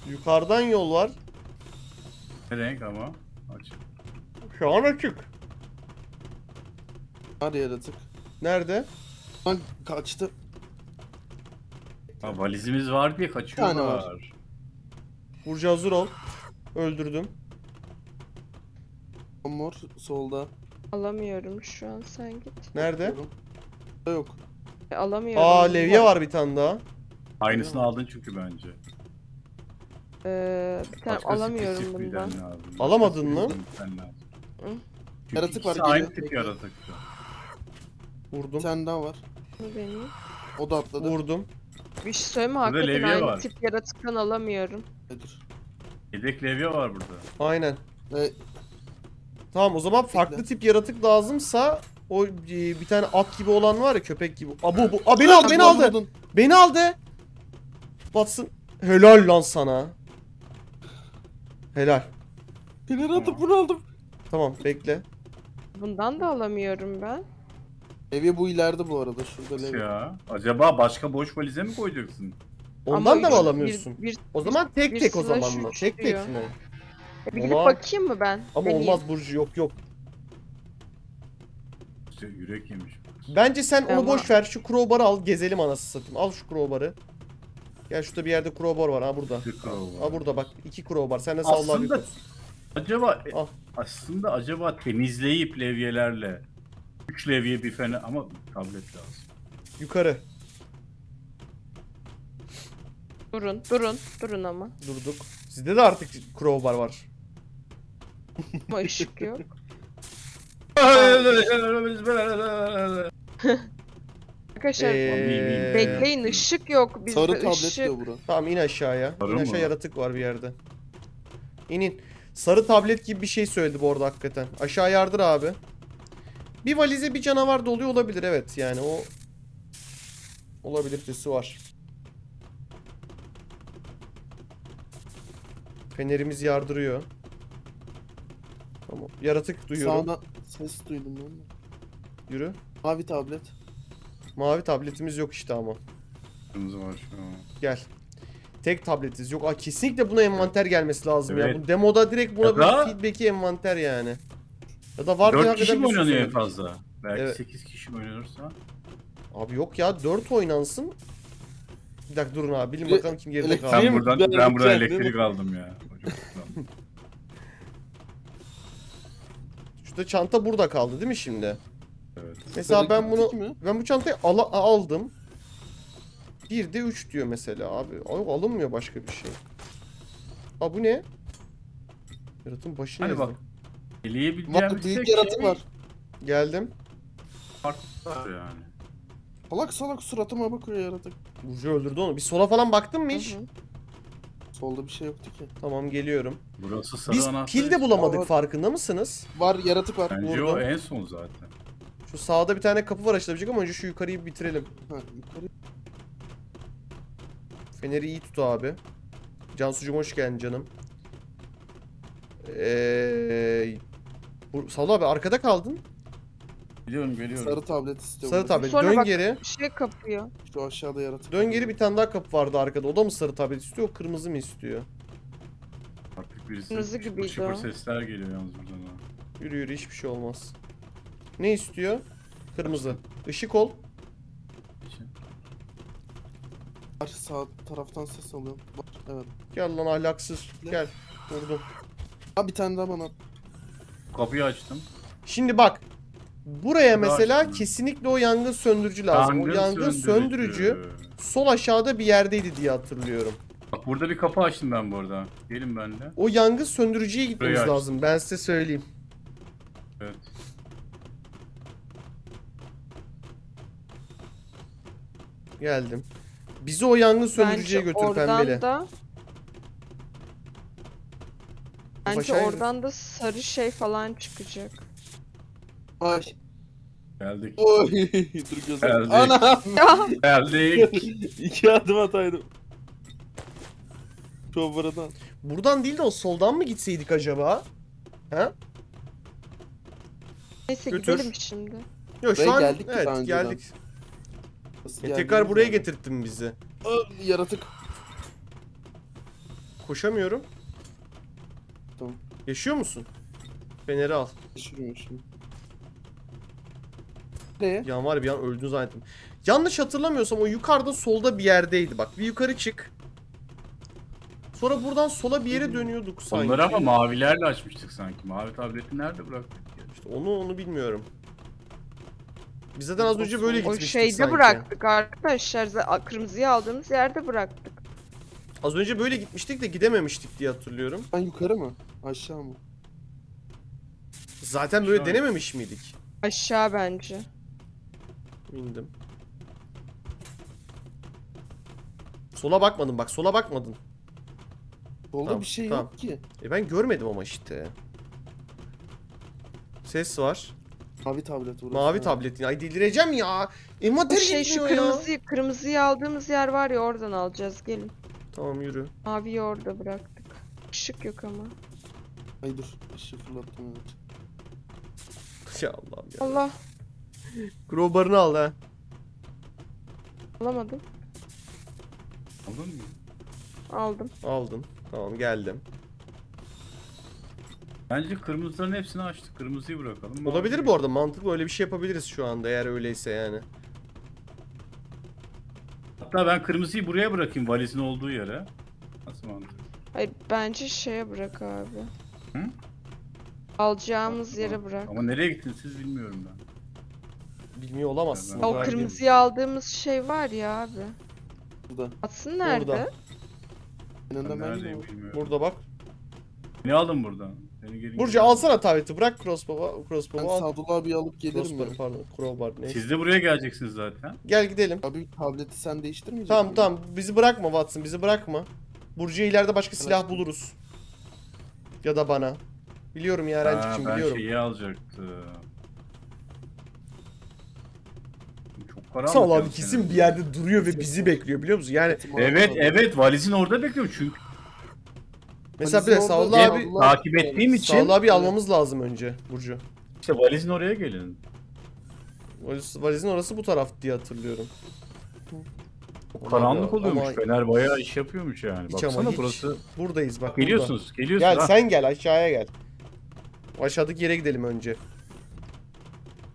Yukarıdan yol var. Renk ama açık. Şu an açık. Hadi yaratık. Nerede? Lan kaçtı. Ha, valizimiz var diye kaçıyorlar. Burcu hazır ol. Öldürdüm. Mor solda. Alamıyorum şu an, sen git. Nerede? Yok. Alamıyorum. Aa, levye var bir tane daha. Aynısını aldın çünkü bence. Bir tane alamıyorum bundan. Alamadın mı? Yaratık var. Aynı tip yaratık. Vurdum. Sen daha var. O da atladı. Vurdum. Bir şey söyleme, hakikaten aynı var. Tip yaratıktan alamıyorum. Nedir? Yedek levye var burada. Aynen. Tamam o zaman farklı tip yaratık lazımsa o bir tane at gibi olan var ya, köpek gibi. Abu bu. Aa, beni aldı, beni aldı. Beni aldı. Watson. Helal lan sana. Helal. Pilleri atıp bunu aldım. Tamam bekle. Bundan da alamıyorum ben. Levye bu ileride bu arada, şurada levye. Ya acaba başka boş valize mi koyacaksın? Ondan ama da mı alamıyorsun? O zaman tek tek o zaman mı? Tek tek mi? Bir gidip bakayım mı ben? Ama deneyim. Olmaz Burcu, yok yok. İşte yürek yemiş. Bence sen onu boş ver, şu crowbar'ı al gezelim anasını satayım. Al şu crowbar'ı. Ya şurada bir yerde crowbar var ha, burada. Ha burada bak, iki crowbar. Sen de salla abi. Acaba al. Aslında acaba temizleyip levyelerle 3 levye bir fena ama tablet lazım. Yukarı. Durun, durun ama. Durduk. Sizde de artık crowbar var. Ama ışık yok. Arkadaşlar bekleyin, ışık yok bizde. Sarı tablet de bura. Tamam in aşağıya. Sarı in aşağı, yaratık var bir yerde. İnin. Sarı tablet gibi bir şey söyledi bu arada hakikaten. Aşağı yardır abi. Bir valize bir canavar doluyor olabilir, evet yani o olabilitesi var. Fenerimiz yardırıyor. Tamam. Yaratık duyuyorum. Sağdan ses duydum ben. Yürü. Mavi tablet. Mavi tabletimiz yok işte ama. Gel. Tek tabletiz yok. Aa, kesinlikle buna envanter gelmesi lazım evet. Ya. Bu demoda direkt buna da... bir feedback'i envanter yani. Ya da var 4 kişi mi oynanıyor en fazla? Belki evet. 8 kişi mi oynanırsa? Abi yok ya 4 oynansın. Bir dakika durun abi, bilin bakalım kim geride kaldı. Ben buradan elektrik aldım ya. Şurada çanta burada kaldı değil mi şimdi? Evet. Mesela ben bunu, ben bu çantayı aldım. 1'de 3 diyor mesela abi. Alınmıyor başka bir şey. Aa bu ne? Yaratığın başını hani bak. Eleyebileceğim büyük yaratık var. Geldim. Farklı yani. Salak suratıma bakıyor yaratık. Burcu öldürdü onu. Bir sola falan baktın mı hiç? Hı hı. Solda bir şey yoktu ki. Tamam geliyorum. Burası sarı anahtar. Biz pil de bulamadık, farkında mısınız? Var, yaratık var. Bence o en son zaten. Şu sağda bir tane kapı var açılabilecek ama önce şu yukarıyı bitirelim. Ha, yukarı. Feneri iyi tut abi. Cansucuğum hoş geldin canım. Sağol abi arkada kaldın. Geliyorum. Sarı tablet istiyorum. Sarı tablet. Sonra dön bak, geri. Şey kapıyor. Şu aşağıda yaratık. Dön geri, bir tane daha kapı vardı arkada. O da mı sarı tablet istiyor, kırmızı mı istiyor? Artık birisi. Kırmızı gibiydi. Şıpır sesler geliyor yalnız buradan. Yürü hiçbir şey olmaz. Ne istiyor? Kırmızı. Işık ol. Sağ taraftan ses alıyor. Evet. Gel lan ahlaksız. Gel. Vurdum. Ha bir tane daha bana. Kapıyı açtım. Şimdi bak. Buraya mesela kesinlikle o yangın söndürücü lazım. O yangın söndürücü sol aşağıda bir yerdeydi diye hatırlıyorum. Bak burada bir kapı açtım ben bu arada. Gelin benimle. O yangın söndürücüye gitmemiz lazım. Ben size söyleyeyim. Evet. Geldim. Bizi o yangın söndürücüye götür pembeli. Bence oradan da sarı şey falan çıkacak. Ay. Geldik. Oy. Dur gözlerim. Anam. Geldik. 2 adım ataydım. Şu buradan. Buradan değil de o soldan mı gitseydik acaba? He? Neyse gidelim şimdi. Yok şu an geldik. Evet, geldik. Tekrar buraya getirttin bizi. Yaratık. Koşamıyorum. Tamam. Yaşıyor musun? Feneri al. Yaşıyorum. Ya var, bir an öldüğünü zannettim. Yanlış hatırlamıyorsam o yukarıda solda bir yerdeydi bak. Bir yukarı çık. Sonra buradan sola bir yere dönüyorduk sanki. Onları ama mavilerle açmıştık sanki. Mavi tableti nerede bıraktık? İşte onu bilmiyorum. Biz zaten az önce böyle gitmiştik sanki. O şeyde bıraktık arkadaşlar. Kırmızıyı aldığımız yerde bıraktık. Az önce böyle gitmiştik de gidememiştik diye hatırlıyorum. Ben yukarı mı? Aşağı mı? Zaten böyle denememiş miydik? Aşağı bence. İndim. Sola bakmadın bak, sola bakmadın. Solda tamam, bir şey tamam. Yok ki. Ben görmedim ama işte. Ses var. Mavi tablet. Mavi tablet. Ay delireceğim ya. Envanteri şey, gitmiyor ya. Kırmızıyı aldığımız yer var ya, oradan alacağız. Gelin. Tamam yürü. Maviyi orada bıraktık. Işık yok ama. Ay dur. Işığı fırlattım. Ya Allah'ım ya. Allah. Crowbar'ını al ha. Alamadım. Aldın mı? Aldım. Aldım. Tamam geldim. Bence kırmızıların hepsini açtık. Kırmızıyı bırakalım. Olabilir bu arada, mantıklı, öyle bir şey yapabiliriz şu anda eğer öyleyse yani. Hatta ben kırmızıyı buraya bırakayım, valizin olduğu yere. Nasıl mantıklı? Hayır bence şeye bırak abi. Hı? Alacağımız tamam, yere bırak. Ama nereye gittin siz bilmiyorum ben. Bilmiyor olamazsın. O kırmızıyı aldığımız şey var ya abi. Burada. Watson nerede? Burada. Ben burada bak. Ne aldın buradan? Burcu alsana tableti, bırak crossbow'u al. Ben Sado abiyi alıp gelirim ya. Pardon, crowbar neyse. Siz de buraya geleceksiniz zaten. Gel gidelim. Abi tableti sen değiştirmeyeceksin. Tamam tamam, bizi bırakma Watson, bizi bırakma. Burcu'ya ileride başka silah buluruz. Ya da bana. Biliyorum ya Rencik'cim, biliyorum. Ben şeyi alacaktım. Sağ abi, kesin bir yerde duruyor ve bizi bekliyor biliyor musun? Yani evet evet, valizin orada bekliyor çünkü. Mesela bir de Sağol abi takip ettiğim için Sağol abi almamız lazım önce Burcu. İşte valizin oraya gelin. Valizin orası bu taraf diye hatırlıyorum. Karanlık oluyormuş. Ama... Fener bayağı iş yapıyormuş yani. Baksana hiç. Burası. Buradayız bak. Geliyorsunuz. Burada. Geliyorsunuz. Gel ha. Sen gel aşağıya gel. Aşağıdaki yere gidelim önce.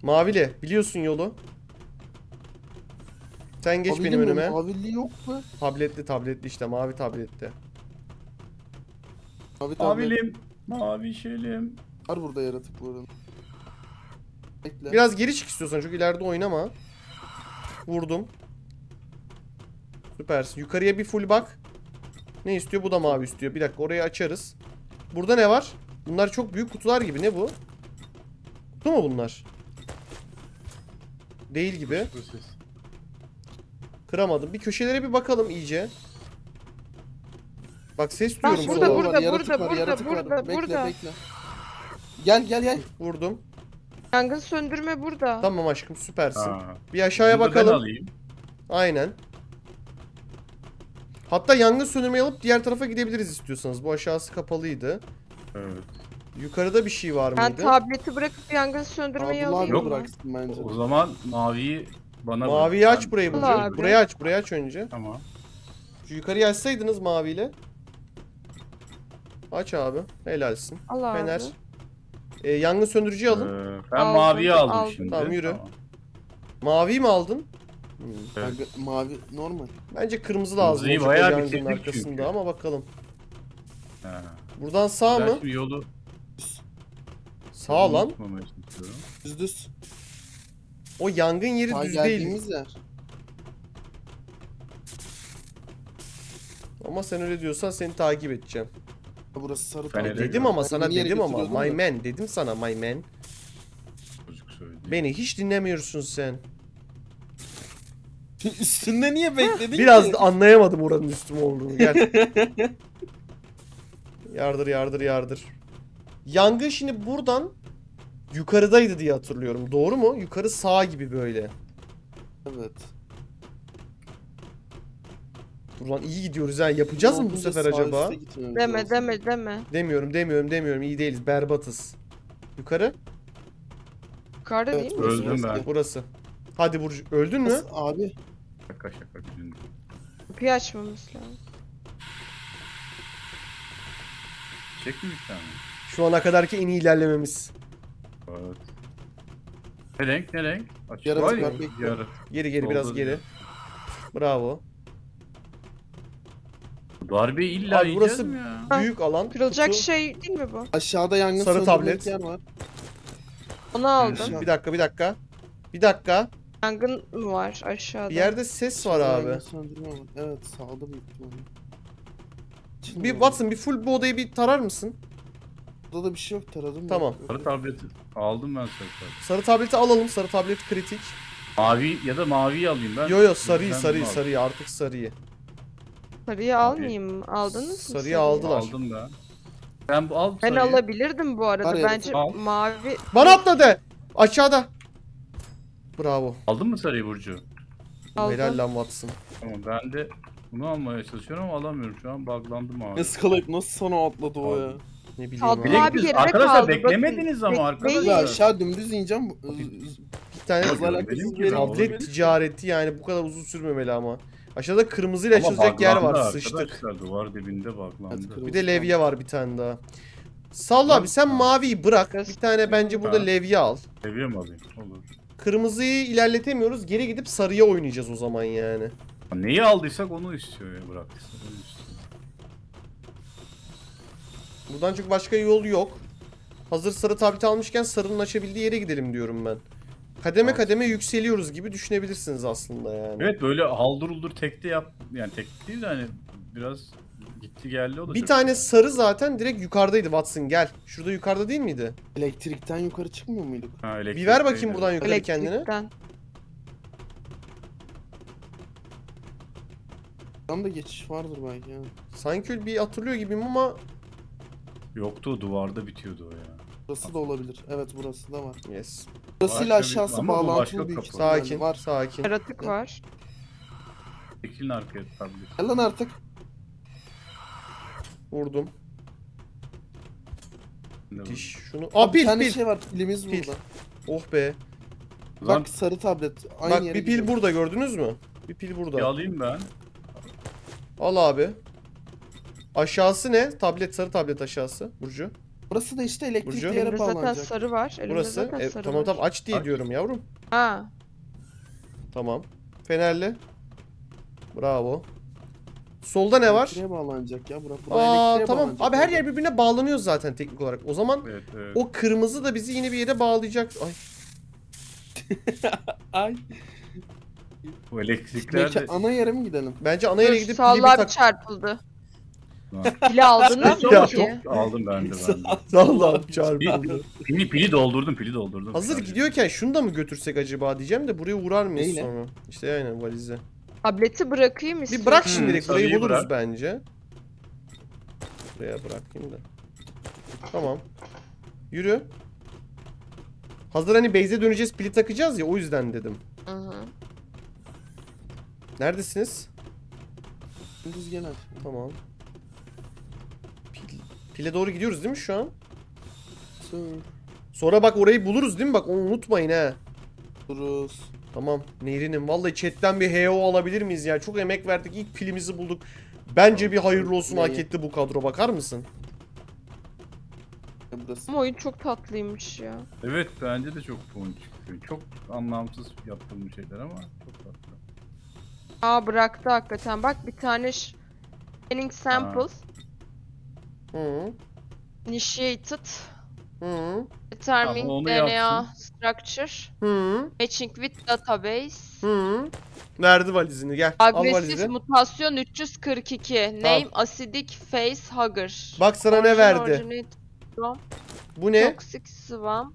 Mavili biliyorsun yolu. Sen geç benim önüme. Mavili yok mu? Tabletli işte, mavi tabletli. Mavilim, mavi şeylim. Var burada yaratıklarım. Bekle. Biraz geri çık istiyorsan çünkü ileride oynama. Vurdum. Süpersin. Yukarıya bir full bak. Ne istiyor? Bu da mavi istiyor. Bir dakika, orayı açarız. Burada ne var? Bunlar çok büyük kutular gibi. Ne bu? Kutu mu bunlar? Değil gibi. Kıramadım. Bir köşelere bir bakalım iyice. Bak ses duyuyorum. Burada. Bekle. Gel. Vurdum. Yangın söndürme burada. Tamam aşkım, süpersin. Aa, bir aşağıya bakalım. Aynen. Hatta yangın söndürmeyi alıp diğer tarafa gidebiliriz istiyorsanız. Bu aşağısı kapalıydı. Evet. Yukarıda bir şey var mıydı? Ben tableti bırakıp yangın söndürmeyi alayım. Yok. Bence. O zaman maviyi bana bırak. Maviyi aç burayı Burcu. Burayı aç önce. Tamam. Şu yukarıya açsaydınız maviyle. Aç abi. Helalsin. Allah Fener. Yangın söndürücüyü alın. Ben maviyi aldım şimdi. Tamam yürü. Tamam. Maviyi mi aldın? Evet. Mavi normal. Bence kırmızı lazım. Kırmızıyı bayağı bitirdik arkasında çünkü. Ama bakalım. Ha. Buradan sağ mı? Yolu... Sağ lan. Düz. O yangın yeri düz değil. Ama sen öyle diyorsan seni takip edeceğim. Burası sarı tablet. Dedim ama sana, dedim ama my man, dedim sana my man. Beni hiç dinlemiyorsun sen. Üstünde niye bekledin? Biraz da anlayamadım oranın üstüm olduğunu. Gel. Yardır. Yangın şimdi buradan yukarıdaydı diye hatırlıyorum. Doğru mu? Yukarı sağ gibi böyle. Evet. Ulan iyi gidiyoruz ha. Yapacağız mı bu sefer acaba? Deme. Demiyorum. İyi değiliz. Berbatız. Yukarı. Yukarıda evet, değil mi? Öldüm ben. Burası. Hadi Burcu. Öldün mü? Abi. Şaka. Kapıyı açmamız lazım. Çekilmiş lan. Şu ana kadarki en iyi ilerlememiz. Evet. Ne renk? Yaratık. Geri biraz geri. Bravo. Darbe illa abi, burası ya. Büyük alan. Kırılacak kutu. Şey değil mi bu? Aşağıda yangın sarı tablet var. Onu aldım. Bir dakika. Yangın mı var aşağıda? Bir yerde ses var abi. Evet, sağda büyük ihtimalle. Bir Watson bir full bu odayı bir tarar mısın? Burada da bir şey yok, taradım. Tamam. Sarı tableti aldım ben. Sarı tableti alalım. Sarı tablet kritik. Mavi ya da maviyi alayım ben. Yok yok, sarıyı artık sarıyı. Sarıyı almayayım. Aldınız mı? Sarıyı aldılar. Aldım da. Ben bu al. Ben sarıyı alabilirdim bu arada. Bence al. Mavi. Bana atladı. Aşağıda. Bravo. Aldın mı sarıyı Burcu? Aldım. Helal lan Watson. Tamam, ben de bunu almaya çalışıyorum ama alamıyorum şu an. Buglandım abi. Eskalayıp nasıl sana atladı o ya? Ne bileyim abi. Arkadaşlar beklemediniz ama arkadaşlar. Aşağı dümdüz ineceğim. Bir tane tablet ticareti yani bu kadar uzun sürmemeli ama. Aşağıda kırmızıyla açılacak yer var. Sıçtık. Duvar dibinde baklandı. Bir de levye var bir tane daha. Salla abi sen maviyi bırak. Bir tane bence burada levye al. Levye mi alayım? Olur. Kırmızıyı ilerletemiyoruz. Geri gidip sarıya oynayacağız o zaman yani. Neyi aldıysak onu istiyor ya, bıraktıysak onu istiyor. Buradan çünkü başka yol yok. Hazır sarı tableti almışken sarının açabildiği yere gidelim diyorum ben. Kademe kademe yükseliyoruz gibi düşünebilirsiniz aslında yani. Evet böyle haldır uldur tekte yap. Yani tekte değil de hani biraz gitti geldi o da. Bir tane sarı zaten direkt yukarıdaydı Watson gel. Şurada yukarıda değil miydi? Elektrikten yukarı çıkmıyor muyduk? Ha, bir ver bakayım buradan yukarı kendini. Tam da geçiş vardır belki yani. Sanki bir hatırlıyor gibiyim ama. Yoktu, duvarda bitiyordu o ya. Burası da olabilir. Evet burası da var. Yes. Burasıyla aşağısı bağlantılı bir iki. Sakin var. Sakin. Yaratık var. Çekilin arkaya tablet. Gel lan artık. Vurdum. Diş şunu. Aa pil, bir tane pil şey var. Pilimiz pil burada. Oh be. Ulan. Bak sarı tablet. Aynı bak bir pil gidiyor burada, gördünüz mü? Bir pil burada. Bir alayım ben. Al abi. Aşağısı ne? Tablet, sarı tablet aşağısı. Burcu. Burası da işte elektrikli yere bağlanacak. Zaten sarı var. Burası. Zaten sarı tamam var. Tamam aç diye diyorum yavrum. Ha. Tamam. Fenerli. Bravo. Solda ne var? Elektriğe bağlanacak ya. Aa tamam. Abi her yer birbirine bağlanıyor zaten teknik olarak. O zaman evet, evet, o kırmızı da bizi yine bir yere bağlayacak. Ay. Ay. Bu elektrikler de... Ana yere mi gidelim? Bence ana yere gidip... Sallar çarpıldı. Pili aldınız mı ki? Aldım ben de. Sallar çarpıldı. Pili doldurdum. Hazır gidiyorken şunu da mı götürsek acaba diyeceğim de buraya uğrar mıyız neyle sonra? İşte aynen valize. Tableti bırakayım istiyorum. Bir bırak şimdilik, burayı buluruz bırak bence. Buraya bırakayım da. Tamam. Yürü. Hazır hani base'e döneceğiz, pili takacağız ya, o yüzden dedim. Hı. Neredesiniz? Düz gel abi. Tamam. Pile doğru gidiyoruz değil mi şu an? Sonra bak orayı buluruz değil mi? Bak onu unutmayın he. Buluruz. Tamam. Nehrinim vallahi chatten bir HO alabilir miyiz ya? Çok emek verdik. İlk pilimizi bulduk. Bence bir hayırlı olsun, hak etti bu kadro. Bakar mısın? Ama oyun çok tatlıymış ya. Evet bence de çok puan çıkıyor. Çok anlamsız yaptığım şeyler ama çok tatlı. Aa bıraktı hakikaten. Bak bir tane training samples. Hı. Initiated. Hı. Determining tamam, DNA structure. Hı. Matching with database. Hı. Verdi valizini gel. Agresif mutasyon 342. Tamam. Name acidic face hugger. Bak sana origin, ne verdi? Bu ne? Toxic swamp.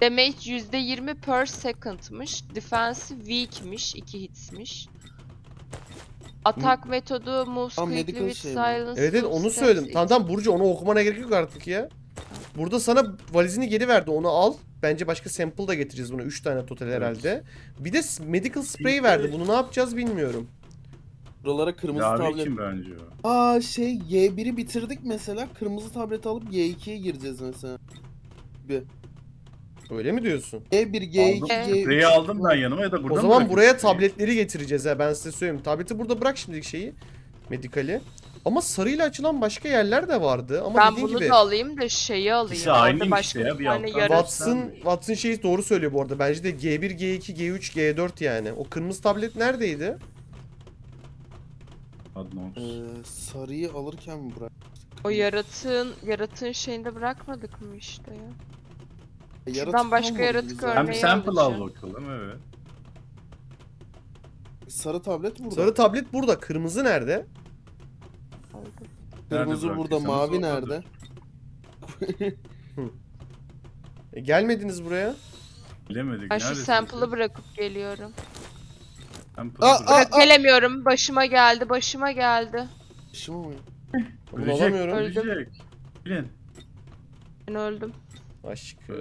Damage %20 per second'mış. Defense weak'miş. 2 hits'miş. Atak metodu moves quickly with silence. Evet evet onu söyledim. Tamam Burcu onu okumana gerek yok artık ya. Burada sana valizini geri verdi, onu al. Bence başka sample da getireceğiz buna. 3 tane total herhalde. Bir de medical spray verdi. Bunu ne yapacağız bilmiyorum. Buralara kırmızı tablet. Aa şey Y1'i bitirdik mesela. Kırmızı tablet alıp Y2'ye gireceğiz mesela. Bir. Öyle mi diyorsun? G1, G2, G3. Aldım ben yanıma ya da buradan. O zaman buraya tabletleri getireceğiz ha, ben size söyleyeyim. Tableti burada bırak şimdilik şeyi. Medikali. Ama sarıyla açılan başka yerler de vardı. Ama ben bunu gibi da alayım da şeyi alayım. İşte aynı başka işte ya, bir tane Watson şeyi doğru söylüyor bu arada. Bence de G1, G2, G3, G4 yani. O kırmızı tablet neredeydi? Sarıyı alırken mi bırak? O yaratığın şeyinde bırakmadık mı işte ya? Şuradan başka yaratık örneği alacağım. Hem sample al bakalım, evet. Sarı tablet burada. Sarı tablet burada. Kırmızı nerede? Kırmızı burada. Mavi nerede? Gelmediniz buraya. Bilemedik. Ha, şu sample'ı bırakıp geliyorum. Gelemiyorum. Başıma geldi. Başıma geldi. Başıma mı? Bulamıyorum. Öldüm. Bilin. Ben öldüm. Aşk ya.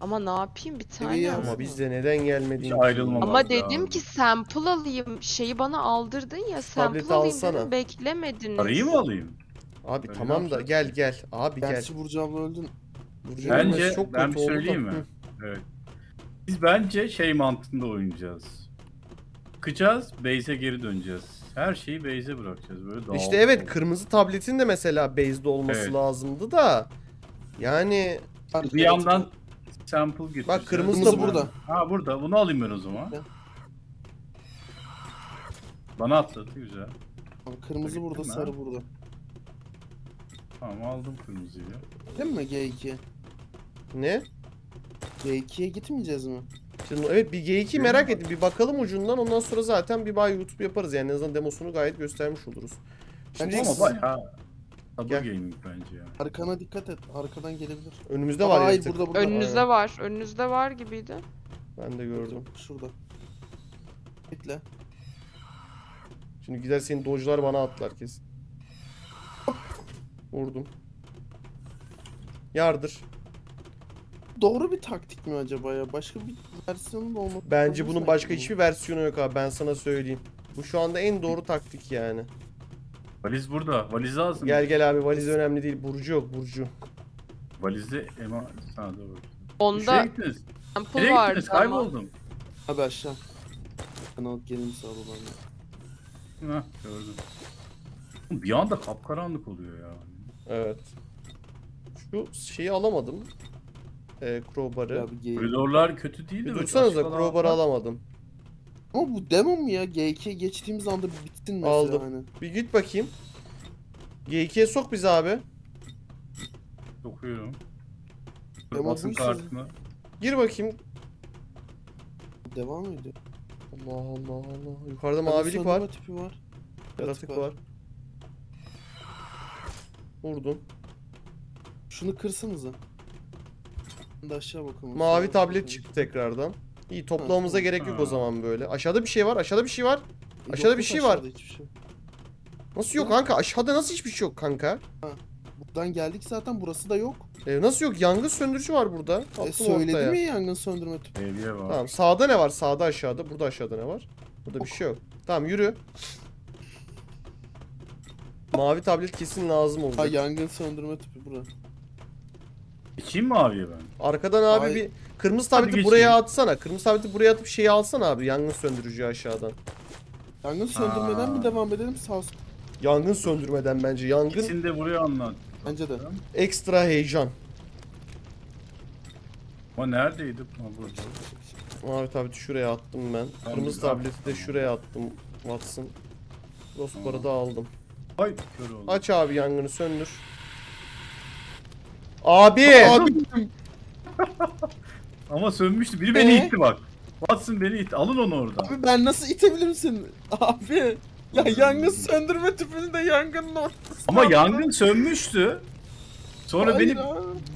Ama ne yapayım bir tane ya, ama bizde neden gelmediğini ama dedim ya. Ki sample alayım şeyi bana aldırdın ya, sample alayım dedim, beklemediniz. Parayı mı alayım? Abi öyle tamam da gel gel abi gel. Gerçi Burcu abla öldün. Burcu bence çok ben söyleyeyim mi? Hı. Evet. Biz bence şey mantığında oynayacağız. Kıcaz, base'e geri döneceğiz. Her şeyi base'e bırakacağız böyle dağılıyor. İşte evet, kırmızı tabletin de mesela base'de olması evet. Lazımdı da. Yani bir yandan sample getir. Bak kırmızı da burada. Ha burada. Bunu alayım ben o zaman. Evet. Bana atladı güzel. Abi, kırmızı burada, ben. Sarı burada. Tamam aldım kırmızıyı. Değil mi G2? Ne? G2'ye gitmeyeceğiz mi? Şimdi evet bir G2 merak ettim. Bir bakalım ucundan, ondan sonra zaten bir bay YouTube yaparız. Yani en azından demosunu gayet göstermiş oluruz. Şimdi ama bayağı Sado gaming bence ya. Arkana dikkat et. Arkadan gelebilir. Önümüzde var ya. Burada. Önünüzde aynen. Var. Önünüzde var gibiydi. Ben de gördüm. Şurada. Bekle. Şimdi gider senin dodge'lar bana atlar kesin. Vurdum. Yardır. Doğru bir taktik mi acaba ya? Başka bir versiyonu da olmadı. Bence bunun başka hiçbir versiyonu yok abi. Ben sana söyleyeyim. Bu şu anda en doğru taktik yani. Valiz burada. Valizi alsın. Gel gel abi. Valiz önemli değil. Burcu yok. Burcu. Valizi ema... Ha doğru. Onda... Nereye gittiniz? Kayboldum. Hadi aşağı. Ben alıp gelin sağ olun. Heh gördüm. Bir anda kapkaranlık oluyor ya. Evet. Şu şeyi alamadım. Crowbar'ı. Koridorlar kötü değil de. Dursanıza crowbar'ı alamadım. Ama bu demo mu ya? G2'ye geçtiğimiz anda bittin mesela. Aldım. Hani. Bir git bakayım. G2'ye sok bizi abi. Sokuyorum. Basın kartını. Gir bakayım. Devam mı ediyor? Allah Allah Allah. Yukarıda abi mavilik var. Tipi var. Yaratık var. Vurdum. Şunu kırsanıza. Da aşağı bakalım. Mavi tablet çıktı tekrardan. İyi toplamamıza gerek yok o zaman böyle. Aşağıda bir şey var. Aşağıda bir şey var. Aşağıda yok, bir şey var. Şey. Nasıl yok ha? Kanka? Aşağıda nasıl hiçbir şey yok kanka? Ha. Buradan geldik zaten. Burası da yok. Nasıl yok? Yangın söndürücü var burada. Söyledi ortaya. Mi yangın söndürme tüpü? Tamam. Sağda ne var? Sağda aşağıda. Burada aşağıda ne var? Burada bir şey yok. Tamam yürü. Mavi tablet kesin lazım olacak. Ha yangın söndürme tüpü burası. Geçeyim mi abiye ben? Arkadan abi hayır. Bir kırmızı tableti buraya atsana. Kırmızı tableti buraya atıp şeyi alsana abi. Yangın söndürücü aşağıdan. Yangın söndürmeden mi devam edelim sağ olsun. Yangın söndürmeden bence. Yangın. İkisini de buraya anlat. Bence de. Ekstra heyecan. O neredeydi? Mavi tableti şuraya attım ben. Kırmızı tableti de şuraya attım. Watson. Rosbar'ı da aldım. Ay, aç abi yangını söndür. Abi. Ama sönmüştü. Biri beni itti bak. Watson beni itti. Alın onu oradan. Abi ben nasıl itebilirim seni? Abi. Ya yangın söndürme tüpünü de yangının ortasına. Ama yangın sönmüştü. Sonra hayır, beni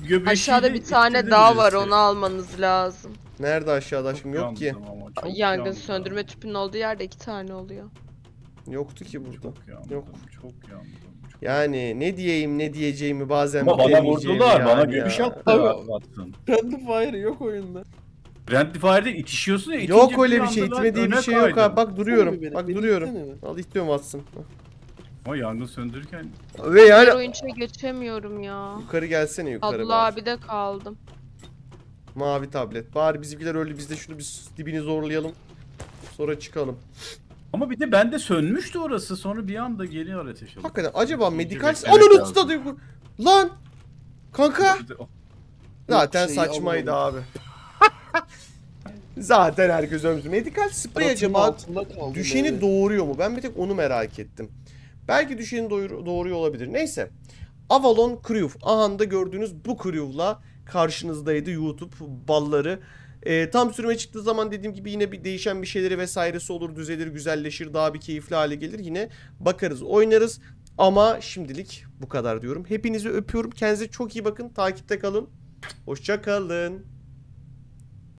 göbeği aşağıda bir tane daha var. Onu almanız lazım. Nerede aşağıda? Şimdi yok ki. Yangın söndürme tüpünün olduğu yerde 2 tane oluyor. Yoktu ki burada. Çok yandım, yok. Çok yandım. Çok yani ne diyeyim ne diyeceğimi bazen bana vurdular. Yani bana göbüş attılar. Friendly Fire yok oyunda. Friendly Fire'de itişiyorsun ya. Yok öyle bir şey. İtme diye bir şey koydum. Yok abi. Bak duruyorum. Bak benim duruyorum. Al itliyorum Watson. Ama yangın söndürürken. Ve yani. Oyuncuya geçemiyorum ya. Yukarı gelsene yukarı. Allah abi de kaldım. Mavi tablet. Bari bizimkiler öyle biz de şunu biz dibini zorlayalım. Sonra çıkalım. Ama bir de bende sönmüştü orası. Sonra bir anda geliyor ateş alıyor. Hakikaten acaba medikal... Ananı tutadı! Lan! Kanka! Zaten saçmaydı abi. Zaten herkes ömrü. Medikal sprey acaba düşeni doğuruyor mu? Ben bir tek onu merak ettim. Belki düşeni doğuruyor olabilir. Neyse. Avalon Crew. Ahanda gördüğünüz bu crew'la karşınızdaydı YouTube balları. Tam sürüme çıktığı zaman dediğim gibi yine bir değişen bir şeyleri vesairesi olur, düzelir, güzelleşir, daha bir keyifli hale gelir. Yine bakarız, oynarız ama şimdilik bu kadar diyorum. Hepinizi öpüyorum. Kendinize çok iyi bakın. Takipte kalın. Hoşça kalın.